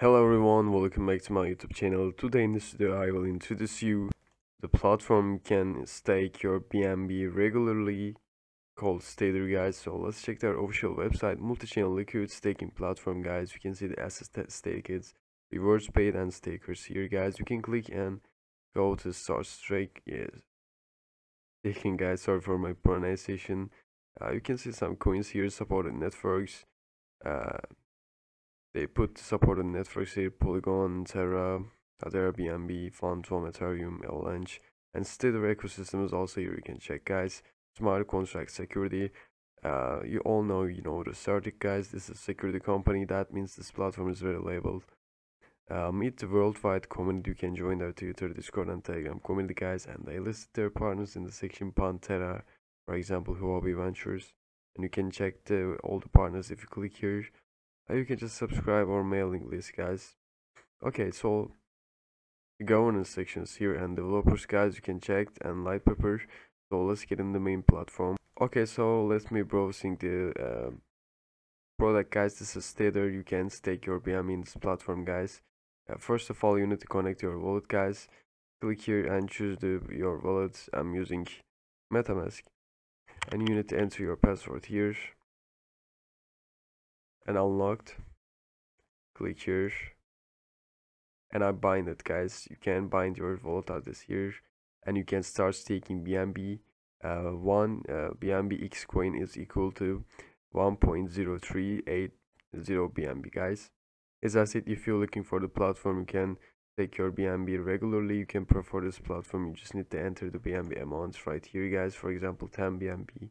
Hello everyone, welcome back to my YouTube channel. Today in this video I will introduce you the platform you can stake your BNB regularly called Stader, guys. So let's check their official website. Multi-channel liquid staking platform, guys. You can see the asset staked, rewards paid and stakers here, guys. You can click and go to start staking, guys. Sorry for my pronunciation. You can see some coins here, supported networks. They put supported networks here: Polygon, Terra, Adaira, BNB, Phantom, Ethereum, LLNCH, and Stader ecosystems. Also here you can check, guys, smart contract security. You all know, the Stader, guys. This is a security company. That means this platform is very reliable. Meet the worldwide community. You can join their Twitter, Discord, and Telegram community, guys. And they listed their partners in the section Pantera, for example, Huobi Ventures. And you can check all the partners if you click here. You can just subscribe or mailing list, guys. Okay, so the governance sections here and developers, guys, you can check, and light paper. So let's get in the main platform. Okay, so let me browsing the product, guys. This is Stader. You can stake your BNB in this platform, guys. First of all, you need to connect your wallet, guys. Click here and choose your wallet. I'm using MetaMask, and you need to enter your password here. And unlocked, click here, and I bind it, guys. You can bind your wallet address here, and you can start staking BNB. One BNBX coin is equal to 1.0380 BNB, guys. As I said, if you're looking for the platform, you can stake your BNB regularly. You can prefer this platform. You just need to enter the BNB amounts right here, guys. For example, 10 BNB,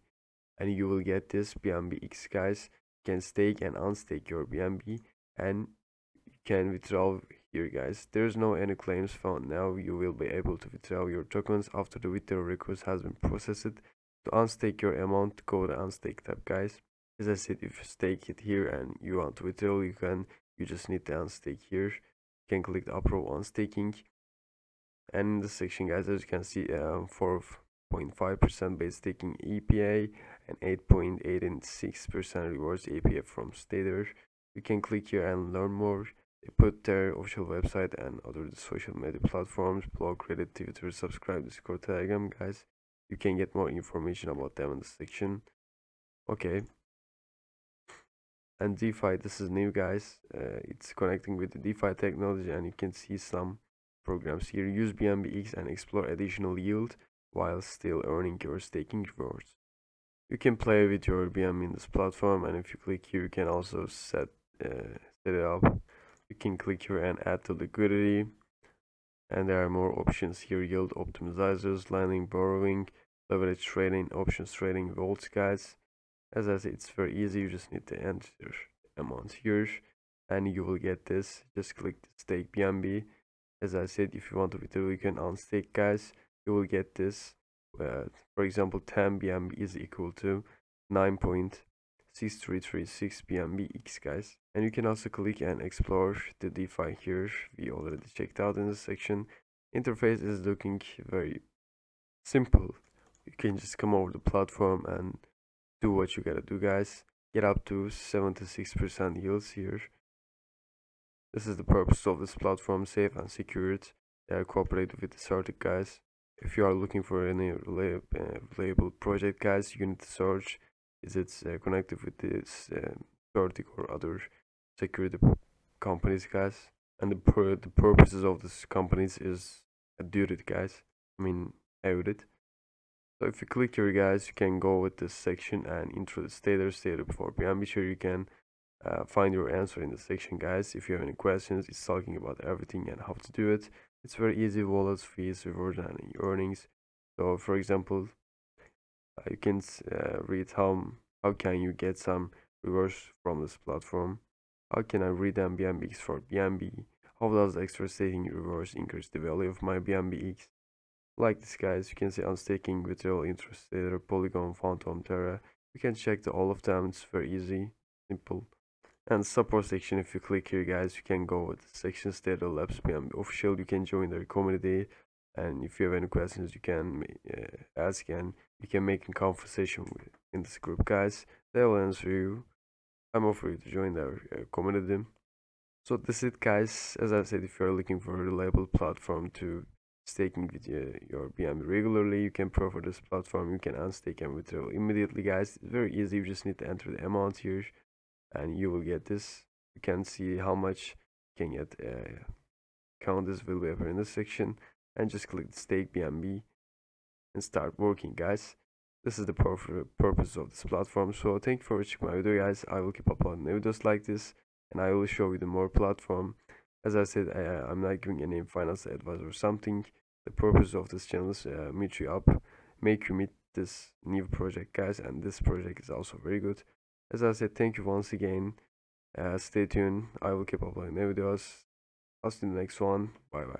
and you will get this BNBX, guys. Can stake and unstake your BNB, and you can withdraw here, guys. There's no any claims found. Now you will be able to withdraw your tokens after the withdrawal request has been processed. To unstake your amount, go to unstake tab, guys. As I said, if you stake it here and you want to withdraw, you just need to unstake here. You can click the approve unstaking, and in this section, guys, as you can see, 4.5% base staking EPA and 8.86% rewards EPA from Stader. You can click here and learn more. They put their official website and other social media platforms, blog, Reddit, Twitter, subscribe, Discord, Telegram, guys. You can get more information about them in the section. Okay. And DeFi, this is new, guys. It's connecting with the DeFi technology, and you can see some programs here. Use BNBX and explore additional yield while still earning your staking rewards. You can play with your BNB in this platform, and if you click here, you can also set it up. You can click here and add to liquidity, and there are more options here: yield optimizers, lending, borrowing, leverage trading, options trading, vaults, guys. As I said, it's very easy. You just need to enter amount here, and you will get this. Just click stake BNB. As I said, if you want to withdraw, you can unstake, guys. You will get this. For example, 10 BNB is equal to 9.6336 BNBX, guys. And you can also click and explore the DeFi here. We already checked out in this section. Interface is looking very simple. You can just come over the platform and do what you gotta do, guys. Get up to 76% yields here. This is the purpose of this platform: safe and secured. They are cooperated with the Stader, guys. If you are looking for any reliable project, guys, you need to search is it connected with this Stader or other security companies, guys. And the purposes of these companies is audit, guys. Audit. So if you click here, guys, you can go with this section and into the Stader before BNB. Sure, you can find your answer in the section, guys. If you have any questions, it's talking about everything and how to do it. It's very easy: wallets, fees, rewards, and earnings. So, for example, you can read how can you get some rewards from this platform. How can I redeem BNBX for BNB? How does extra staking rewards increase the value of my BNBX? Like this, guys. You can see unstaking, withdrawal, interest, Stader, Polygon, Phantom, Terra. You can check all of them. It's very easy, simple. And support section, if you click here, guys, you can go with the section Stader Labs BNB official. You can join their community, and if you have any questions, you can ask, and you can make a conversation in this group, guys. They will answer you. I'm offering to join their community. So that's it, guys. As I said, if you're looking for a reliable platform to staking with your BNB regularly, you can prefer this platform. You can unstake and withdraw immediately, guys. It's very easy. You just need to enter the amount here and you will get this. You can see how much you can get. Count this will be up in this section, and just click stake BNB and start working, guys. This is the purpose of this platform. So thank you for watching my video, guys. I will keep uploading videos like this, and I will show you the more platform. As I said, I'm not giving any financial advice or something. The purpose of this channel is meet you up, make you meet this new project, guys, and this project is also very good. As I said, thank you once again. Stay tuned. I will keep uploading videos. I'll see you in the next one. Bye bye.